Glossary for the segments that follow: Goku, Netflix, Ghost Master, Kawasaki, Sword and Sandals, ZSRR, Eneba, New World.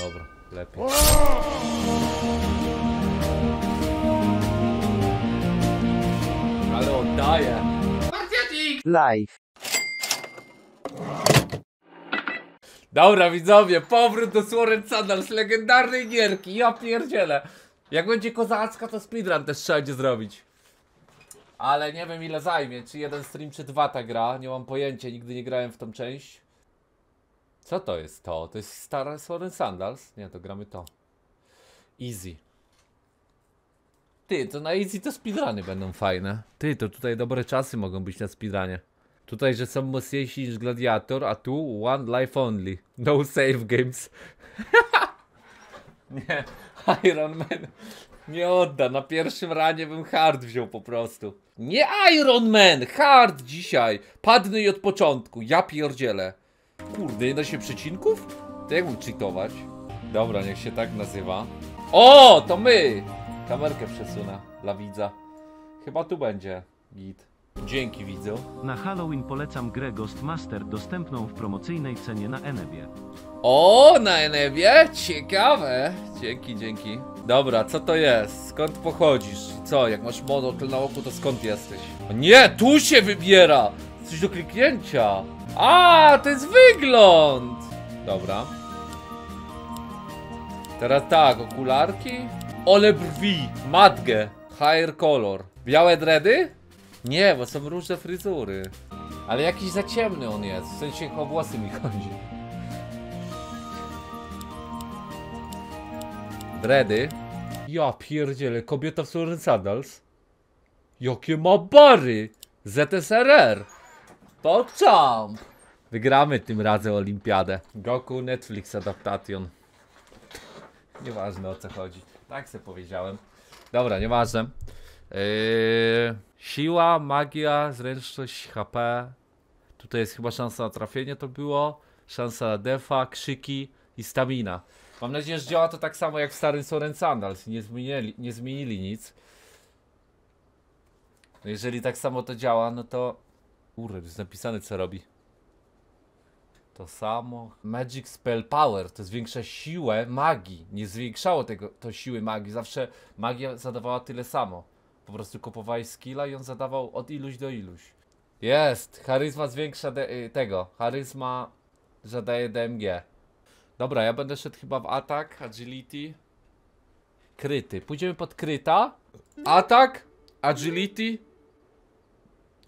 No dobra, lepiej. Ale oddaję. Live. Dobra widzowie, powrót do Sword and Sandals, legendarnej gierki, ja pierdzielę. Jak będzie kozacka, to speedrun też trzeba będzie zrobić. Ale nie wiem ile zajmie, czy jeden stream, czy dwa ta gra, nie mam pojęcia, nigdy nie grałem w tą część. Co to jest to? To jest stare Sword and Sandals? Nie, to gramy to. Easy. Ty, to na easy to speedruny będą fajne. Ty, to tutaj dobre czasy mogą być na speedrunie. Tutaj, że są mocniejsi niż Gladiator, a tu one life only. No save games. Nie, Iron Man nie odda. Na pierwszym ranie bym hard wziął po prostu. Nie Iron Man, hard dzisiaj. Padnę i od początku, ja pierdzielę. Kurde, nie da się przecinków? To jak mógł cheatować? Dobra, niech się tak nazywa. O, to my! Kamerkę przesunę dla widza. Chyba tu będzie git. Dzięki widzu. Na Halloween polecam grę Ghost Master dostępną w promocyjnej cenie na Enebie. O, na Enebie? Ciekawe. Dzięki, dzięki. Dobra, co to jest? Skąd pochodzisz? Co, jak masz monokl na oku, to skąd jesteś? O nie, tu się wybiera! Coś do kliknięcia. A, to jest wygląd! Dobra. Teraz tak, okularki. Ole brwi, matgę, hair color. Białe dredy? Nie, bo są różne fryzury. Ale jakiś za ciemny on jest, w sensie o włosy mi chodzi. Dredy? Ja pierdzielę, kobieta w Sword and Sandals. Jakie ma bary! ZSRR! Pokczam! Wygramy tym razem olimpiadę. Goku Netflix Adaptation. Nieważne o co chodzi. Tak sobie powiedziałem. Dobra, nieważne. Siła, magia, zręczność, HP. Tutaj jest chyba szansa na trafienie, to było. Szansa na defa, krzyki i stamina. Mam nadzieję, że działa to tak samo jak w starym Sword and Sandals. Nie zmienili nic. No jeżeli tak samo to działa, no to... Kurde, jest napisane co robi. To samo. Magic Spell Power to zwiększa siłę magii. Nie zwiększało tego to siły magii. Zawsze magia zadawała tyle samo. Po prostu kupowałeś skilla i on zadawał od iluś do iluś. Jest! Charyzma zwiększa tego. Charyzma zadaje DMG. Dobra, ja będę szedł chyba w atak, agility, kryty. Pójdziemy pod kryta. Atak, agility.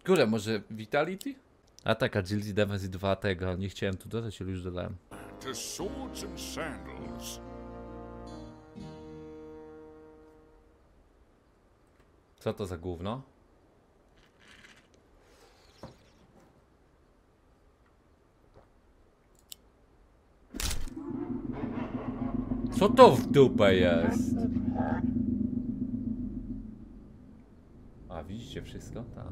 Kurde, może vitality? Atak, agility, defense i 2 tego. Nie chciałem tu dodać, ale już dodałem. To Swords and Sandals. Co to za gówno? Co to w dupę jest? A widzicie wszystko? Tak.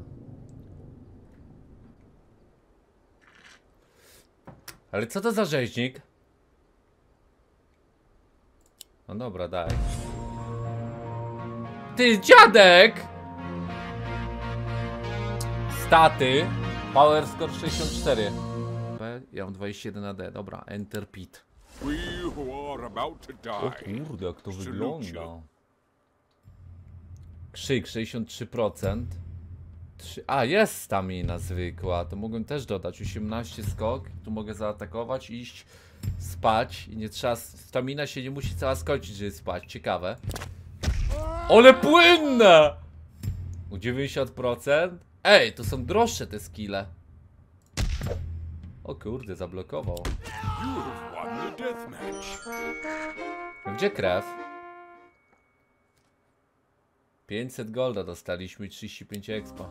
Ale co to za rzeźnik? No dobra, daj. Ty dziadek! Staty. Power score 64. Ja mam 21 AD, dobra, enter pit. O kurde, jak to wygląda. Krzyk 63%. A, jest stamina zwykła, to mogłem też dodać, 18 skok, tu mogę zaatakować, iść, spać i nie trzeba, stamina się nie musi cała skończyć, żeby spać, ciekawe. Ole płynne! U 90%? Ej, to są droższe te skille. O kurde, zablokował. Gdzie krew? 500 golda dostaliśmy i 35 expa.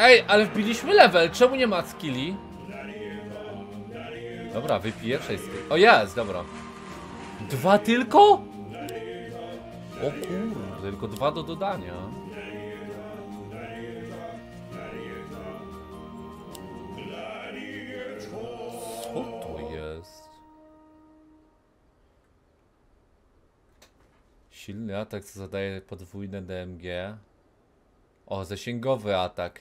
Ej, ale wbiliśmy level, czemu nie ma skilli? Dobra, wypiję wszystkie. O jest, dobra. 2 tylko? O kurde, tylko 2 do dodania. Co to jest? Silny atak, co zadaje podwójne DMG. O, zasięgowy atak.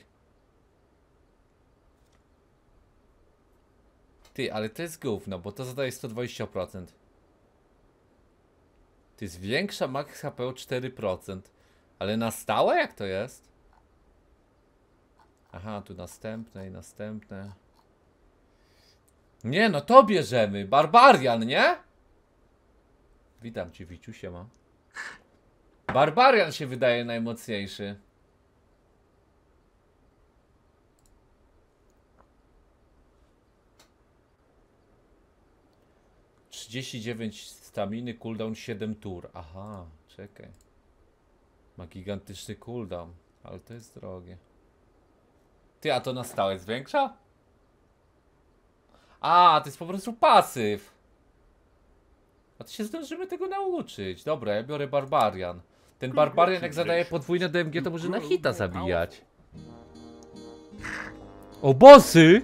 Ty, ale to jest gówno, bo to zadaje 120%. To jest większa max HP o 4%. Ale na stałe jak to jest? Aha, tu następne i następne. Nie, no to bierzemy. Barbarian, nie? Witam cię, Wiciusie ma. Barbarian się wydaje najmocniejszy. ...39 staminy, cooldown 7 tur. Aha, czekaj. Ma gigantyczny cooldown, ale to jest drogie. Ty, a to na stałe zwiększa? A, to jest po prostu pasyw. A to się zdążymy tego nauczyć. Dobra, ja biorę Barbarian. Ten Barbarian jak zadaje podwójne DMG, to może na hita zabijać. O, bossy!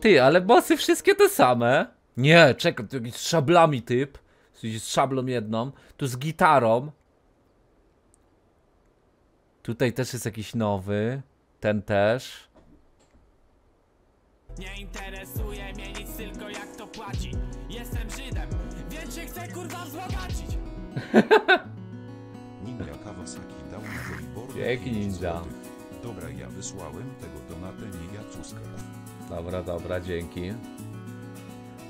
Ty, ale bossy wszystkie te same. Nie, czekam, tu jakiś z szablami typ. Z szablą jedną. Tu z gitarą. Tutaj też jest jakiś nowy. Ten też. Nie interesuje mnie nic, tylko jak to płaci. Jestem Żydem, więc się chcę kurwa wzbogacić. Ninja Kawasaki dał mi wyborne. Jaki ninja. Dobra, ja wysłałem tego donatę, nie ja cuska. Dobra, dobra, dzięki.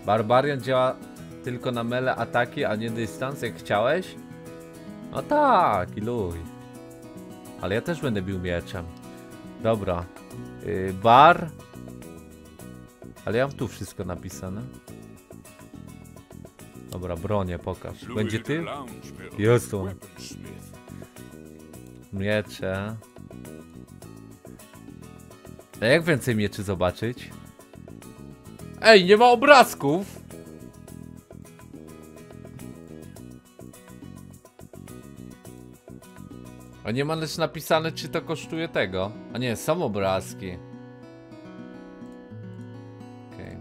Barbarian działa tylko na mele ataki, a nie dystans, jak chciałeś? No tak, iluj. Ale ja też będę bił mieczem. Dobra. Bar. Ale ja mam tu wszystko napisane. Dobra, bronię pokaż. Będzie ty? Jest tu. Miecze. A jak więcej mieczy zobaczyć? Ej, nie ma obrazków! A nie ma lecz napisane, czy to kosztuje tego. A nie, są obrazki. Okej.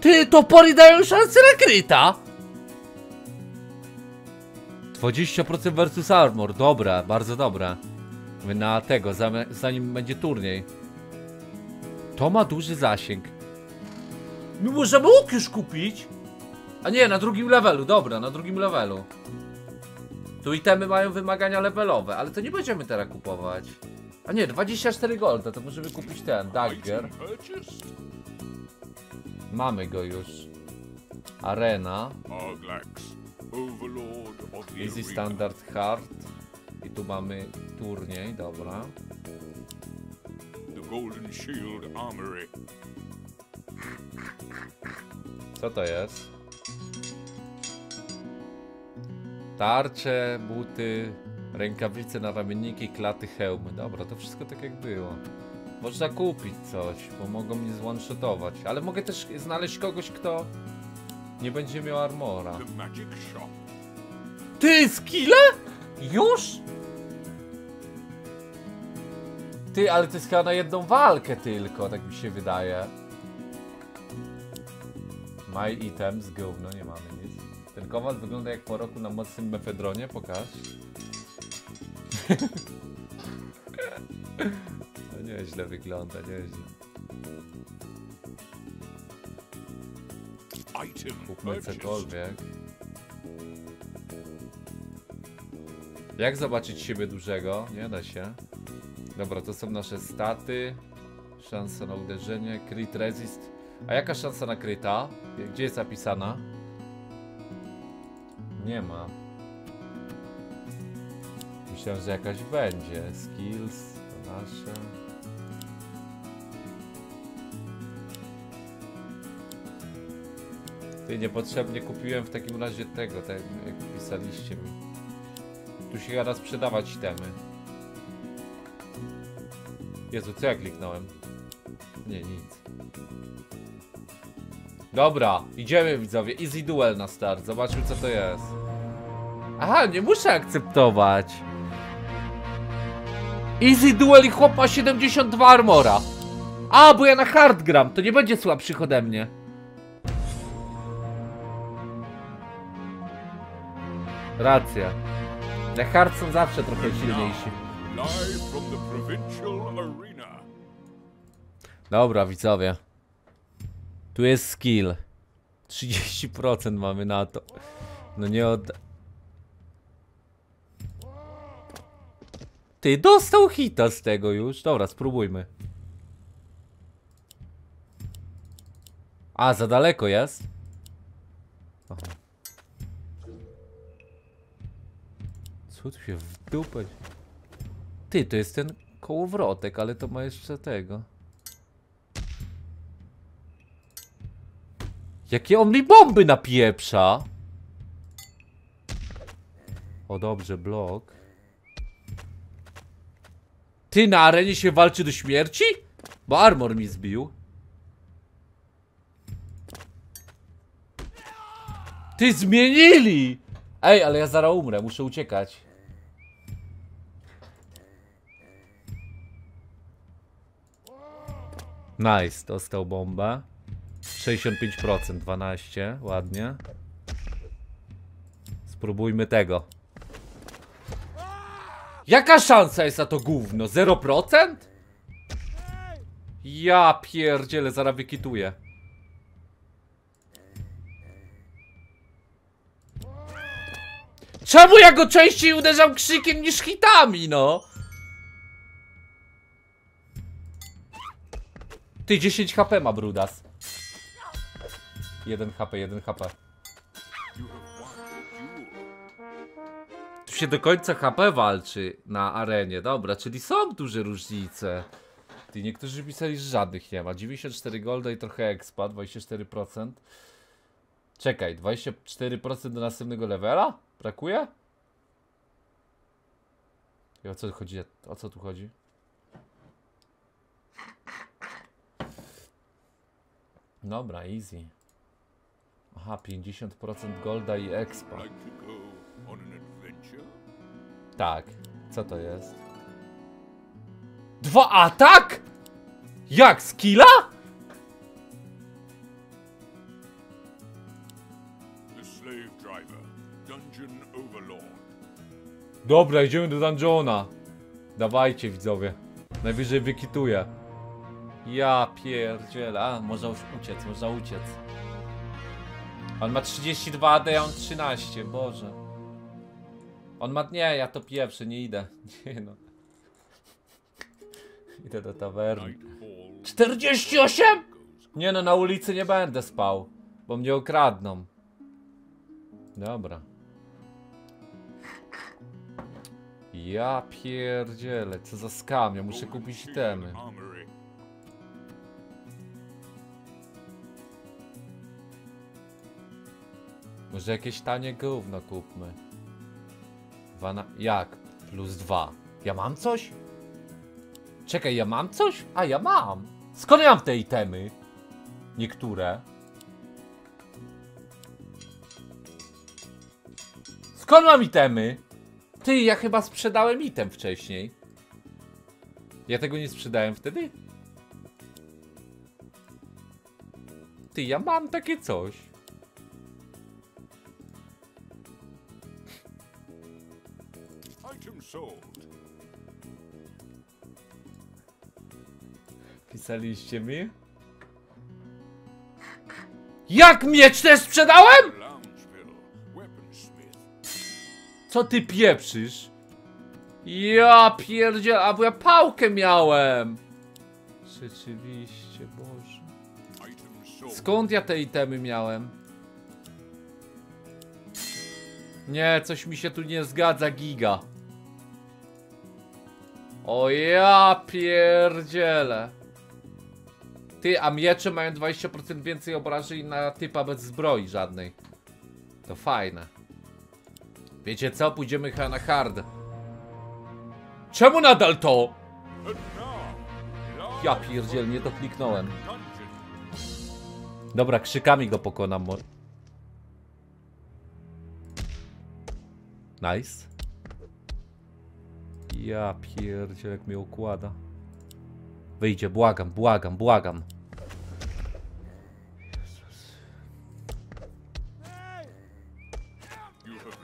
Ty, topory dają szansę na kryta! 20% versus armor. Dobra, bardzo dobra. Na tego, zanim będzie turniej. To ma duży zasięg. My możemy łuk już kupić. A nie, na drugim levelu, dobra, na drugim levelu. Tu itemy mają wymagania levelowe, ale to nie będziemy teraz kupować. A nie, 24 golda, to możemy kupić ten, dagger. Mamy go już. Arena. Easy standard hard. I tu mamy turniej, dobra. Co to jest? Tarcze, buty, rękawice na ramienniki, klaty, hełmy. Dobra, to wszystko tak jak było. Można kupić coś, bo mogą mnie zone-shotować. Ale mogę też znaleźć kogoś, kto nie będzie miał armora. Ty, skille? Już? Ty, ale to jest chyba na jedną walkę tylko, tak mi się wydaje. My items, gówno, nie mamy nic. Ten kowal wygląda jak po roku na mocnym mefedronie, pokaż. No nieźle wygląda, nieźle. Kupmy cokolwiek. Jak zobaczyć siebie dużego? Nie da się. Dobra, to są nasze staty. Szansa na uderzenie, crit resist. A jaka szansa na kryta? Gdzie jest zapisana? Nie ma. Myślałem, że jakaś będzie. Skills to nasze. Ty, niepotrzebnie kupiłem w takim razie tego, tak jak pisaliście mi. Tu się gada sprzedawać itemy. Jezu, co ja kliknąłem? Nie, nic. Dobra, idziemy widzowie. Easy duel na start. Zobaczmy co to jest. Aha, nie muszę akceptować. Easy duel i chłop ma 72 armora. A, bo ja na hard gram. To nie będzie słabszych ode mnie. Racja. Na hard są zawsze trochę silniejsi. Dobra, widzowie. Tu jest skill. 30% mamy na to. No nie od... Ty, dostał hita z tego już. Dobra, spróbujmy. A, za daleko jest? Aha. Co tu się wdupać? Ty, to jest ten kołowrotek, ale to ma jeszcze tego. Jakie on mi bomby napieprza? O dobrze, blok. Ty, na arenie się walczy do śmierci? Bo armor mi zbił. Ty, zmienili! Ej, ale ja zaraz umrę, muszę uciekać. Nice, dostał bombę. 65%, 12, ładnie. Spróbujmy tego. Jaka szansa jest na to gówno? 0%? Ja pierdzielę, zaraz wykituję. Czemu ja go częściej uderzam krzykiem niż hitami, no? Ty, 10 HP ma brudas. 1 HP. Tu się do końca HP walczy na arenie. Dobra, czyli są duże różnice. Ty, niektórzy pisali, że żadnych nie ma. 94 golda i trochę expa, 24%. Czekaj, 24% do następnego levela? Brakuje? I o co chodzi? O co tu chodzi? Dobra, easy. Aha, 50% golda i expa. Tak, co to jest? 2 atak? Jak, skilla? Dobra, idziemy do dungeona. Dawajcie, widzowie. Najwyżej wykituję. Ja pierdzielę. A, można już uciec, można uciec. On ma 32 AD, a on 13, boże. On ma... Nie, ja to pierwszy, nie idę. Nie no. Idę do tawerny. 48? Nie no, na ulicy nie będę spał. Bo mnie okradną. Dobra. Ja pierdzielę, co za skam, ja muszę kupić itemy. Może jakieś tanie gówno kupmy. Jak? +2. Ja mam coś? Czekaj, ja mam coś? A ja mam! Skąd ja mam te itemy? Niektóre. Skąd mam itemy? Ty, ja chyba sprzedałem item wcześniej. Ja tego nie sprzedałem wtedy? Ty, ja mam takie coś. Pisaliście mi? Jak miecz też sprzedałem? Co ty pieprzysz? Ja pierdzielę, a bo ja pałkę miałem. Rzeczywiście, boże. Skąd ja te itemy miałem? Nie, coś mi się tu nie zgadza, giga. O ja pierdzielę. Ty, a miecze mają 20% więcej obrażeń na typa bez zbroi żadnej. To fajne. Wiecie co? Pójdziemy chyba na hard. Czemu nadal to? Ja pierdziel, nie to kliknąłem. Dobra, krzykami go pokonam. Nice. Ja pierdziel, jak mnie układa. Wyjdzie, błagam, błagam, błagam.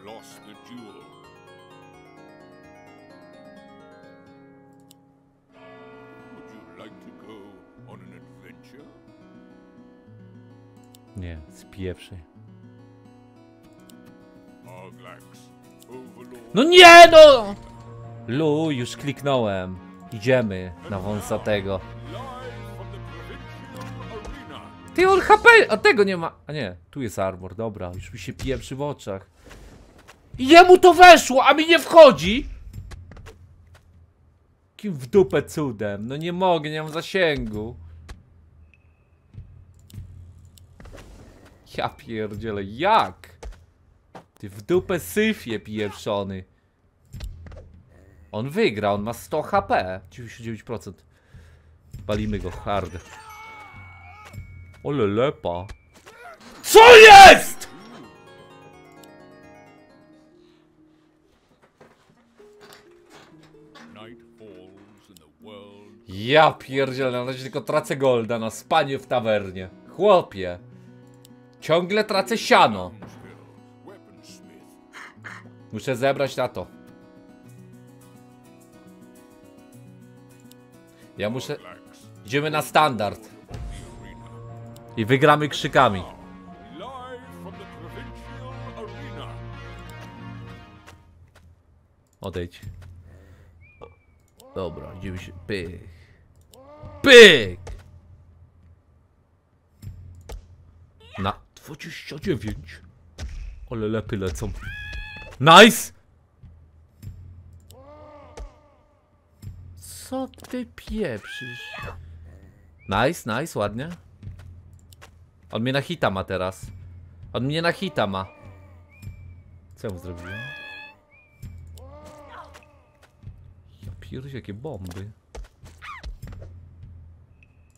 have lost the duel. Would you like to go on an adventure? Nie, z pierwszej. No nie, no! Lu, już kliknąłem. Idziemy na wąsatego. Ty, on HP, a tego nie ma. A nie, tu jest armor, dobra. Już mi się pieprzy w oczach. I jemu to weszło, a mi nie wchodzi. Kim w dupę cudem. No nie mogę, nie mam zasięgu. Ja pierdzielę, jak? Ty w dupę syfie pieprzony. On wygra, on ma 100 HP. 99%. Palimy go hard. Ole lepa. CO JEST?! Ja pierdzielę, na razie tylko tracę golda na spanie w tawernie. Chłopie. Ciągle tracę siano. Muszę zebrać na to. Ja muszę... Idziemy na standard. I wygramy krzykami. Odejdź. Dobra, idziemy się... Pyk. Pyk! Na 29. Ale lepy lecą. Nice! Co ty pieprzysz? Nice, nice, ładnie. On mnie na hita ma teraz. On mnie na hita ma. Co ja mu zrobiłem? Ja pierdolę, jakie bomby.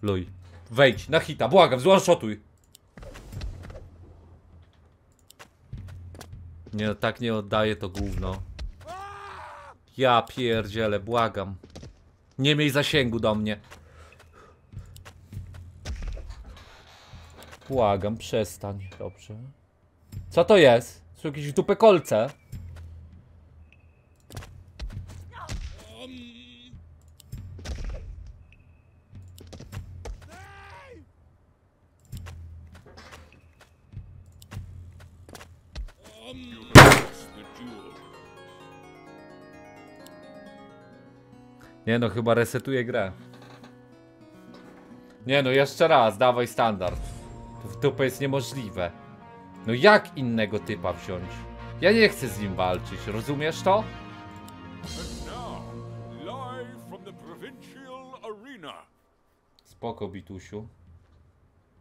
Luj. Wejdź, na hita, błagam, one-shotuj. Nie, tak nie oddaję to gówno. Ja pierdzielę, błagam. Nie miej zasięgu do mnie. Błagam, przestań. Dobrze. Co to jest? Są jakieś w dupę kolce? Nie no, chyba resetuję grę. Nie no, jeszcze raz, dawaj standard. To w dupę jest niemożliwe. No jak innego typa wziąć? Ja nie chcę z nim walczyć, rozumiesz to? Spoko, Bitusiu.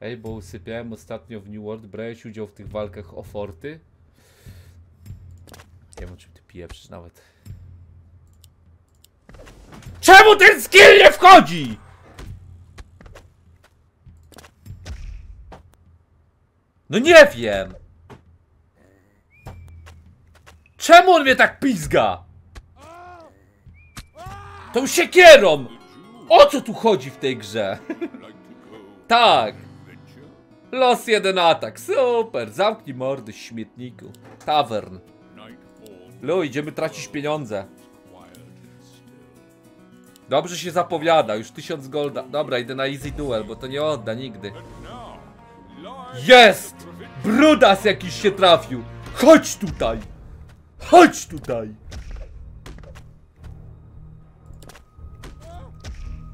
Ej, bo usypiałem ostatnio w New World, brałeś udział w tych walkach o forty? Nie wiem, o czym ty pieprzysz nawet. Czemu ten skill nie wchodzi?! No nie wiem! Czemu on mnie tak pizga?! Tą siekierą! O co tu chodzi w tej grze?! Tak! Los jeden atak, super! Zamknij mordy, śmietniku. Tavern. Lu, idziemy tracić pieniądze. Dobrze się zapowiada, już 1000 golda. Dobra, idę na easy duel, bo to nie odda nigdy. Jest! Brudas jakiś się trafił! Chodź tutaj! Chodź tutaj!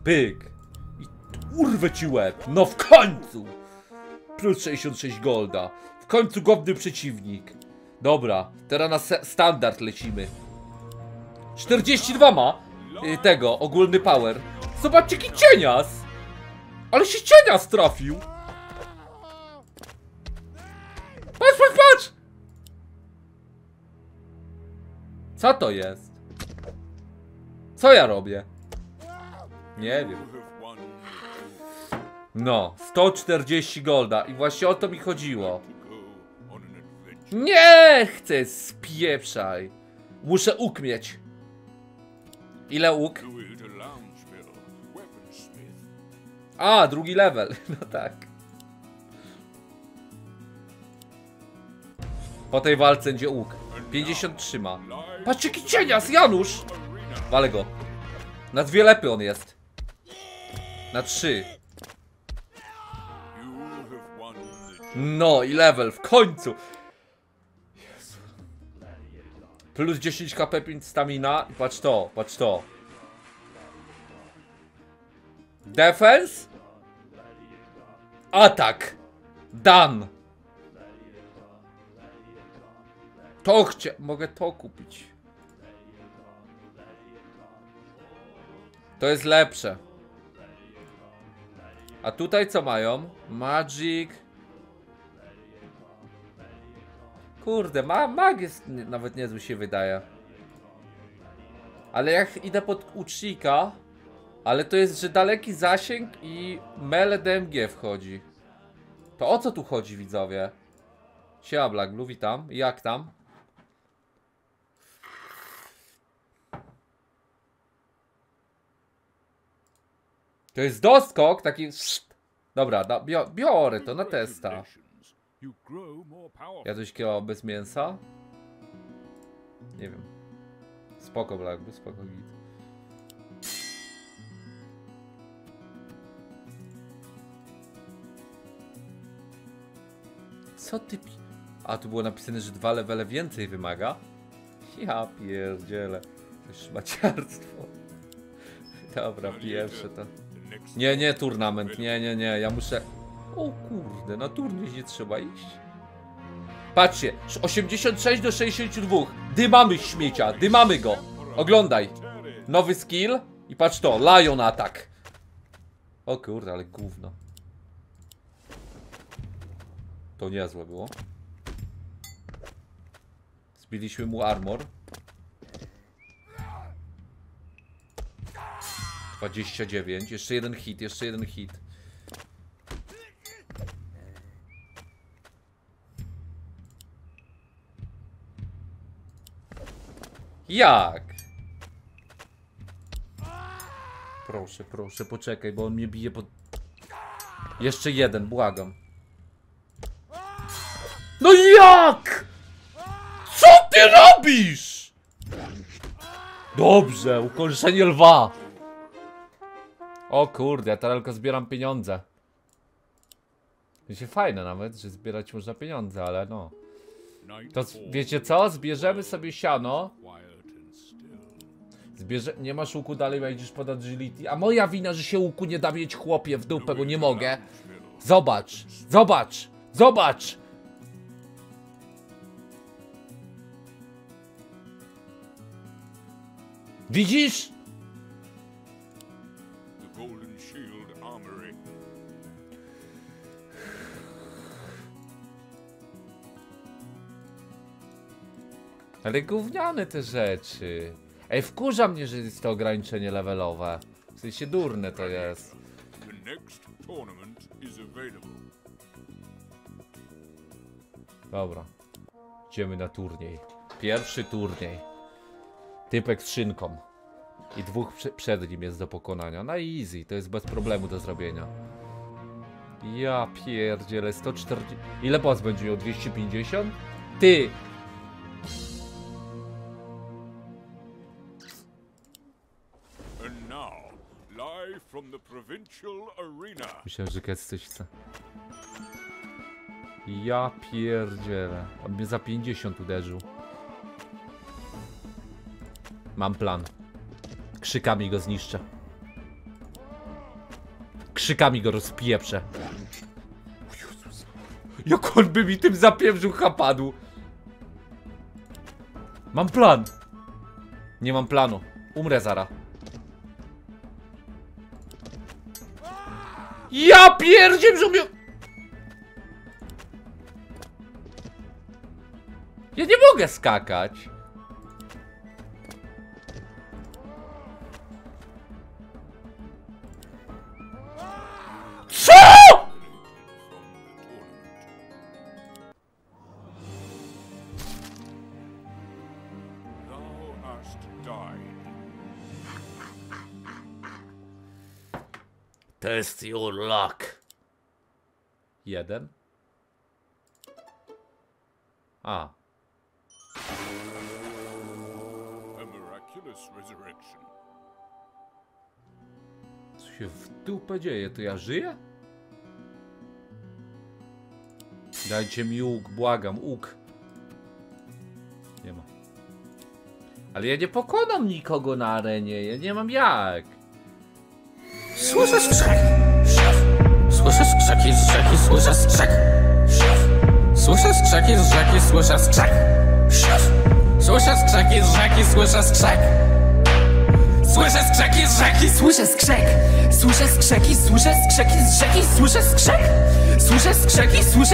Pyk! I urwę ci łeb! No w końcu! Plus 66 golda. W końcu godny przeciwnik. Dobra, teraz na standard lecimy. 42 ma! Tego, ogólny power. Zobaczcie, jaki cienias! Ale się cienias trafił! Patrz, patrz, patrz! Co to jest? Co ja robię? Nie wiem. No, 140 golda i właśnie o to mi chodziło. Nie chcę, spieprzaj. Muszę ukmieć. Ile łuk? A, drugi level. No tak. Po tej walce będzie łuk. 53 ma. Patrz jaki cienias, Janusz! Walę go. Na dwie lepy on jest. Na 3. No i level w końcu. Plus 10 HP, 5 stamina. I patrz to, patrz to. Defense. Atak. Done. To chcę, mogę to kupić. To jest lepsze. A tutaj co mają? Magic. Kurde, mag jest nawet niezły się wydaje. Ale jak idę pod ucznika, ale to jest, że daleki zasięg i mele DMG wchodzi. To o co tu chodzi, widzowie? Siema Black Blue, witam. Jak tam? To jest doskok, taki... Dobra, biorę to na testa. Jadłeś kiełbasę bez mięsa? Nie wiem. Spoko Blackby, spoko git. Co ty... A tu było napisane, że 2 levele więcej wymaga? Ja pierdzielę. To jest szmaciarstwo. Dobra, pierwsze to... Nie, nie, turnament, nie, ja muszę... O kurde, na turniej nie trzeba iść. Patrzcie, 86 do 62. Dymamy śmiecia, dymamy go. Oglądaj. Nowy skill i patrz to, Lion atak. O kurde, ale gówno. To niezłe było. Zbiliśmy mu armor. 29, jeszcze jeden hit. Jak? Proszę, proszę, poczekaj, bo on mnie bije pod... Jeszcze jeden, błagam. No jak? Co ty robisz? Dobrze, ukończenie lwa. O kurde, ja teraz tylko zbieram pieniądze. Wiecie, fajne nawet, że zbierać można pieniądze, ale no. To wiecie co? Zbierzemy sobie siano. Nie masz łuku dalej, wejdziesz pod agility. A moja wina, że się łuku nie da mieć, chłopie, w dupę, bo nie mogę. Zobacz, zobacz, zobacz. Widzisz? Ale gówniane te rzeczy. Ej, wkurza mnie, że jest to ograniczenie levelowe. W sensie durne to jest. Dobra. Idziemy na turniej. Pierwszy turniej. Typek z szynką. I 2 przed nim jest do pokonania. Na easy, to jest bez problemu do zrobienia. Ja pierdzielę, 140... Ile boss będzie miał? 250? Ty! Myślałem, że Kec coś chce. Ja pierdzielę. On mnie za 50 uderzył. Mam plan. Krzykami go zniszczę. Krzykami go rozpieprzę. Jak on by mi tym zapieprzył chapadł. Mam plan. Nie mam planu. Umrę zara. Ja pierdziem, że mnie... Ja nie mogę skakać. CO?! Test your luck. 1. A. A miraculous resurrection. Co się w dupę dzieje? To ja żyję? Dajcie mi łuk, błagam, łuk. Nie ma. Ale ja nie pokonam nikogo na arenie, ja nie mam jak. Słyszę skrzek, szef. Słyszę skrzeki z rzeki, słyszę skrzek, szef. Słyszę skrzeki z rzeki, słyszę skrzek, szef. Słyszę skrzeki z rzeki, słyszę skrzek. Słyszę skrzeki z rzeki, słyszę skrzek. Słyszę skrzeki z rzeki, słyszę skrzek. Słyszę skrzeki, słyszę skrzek.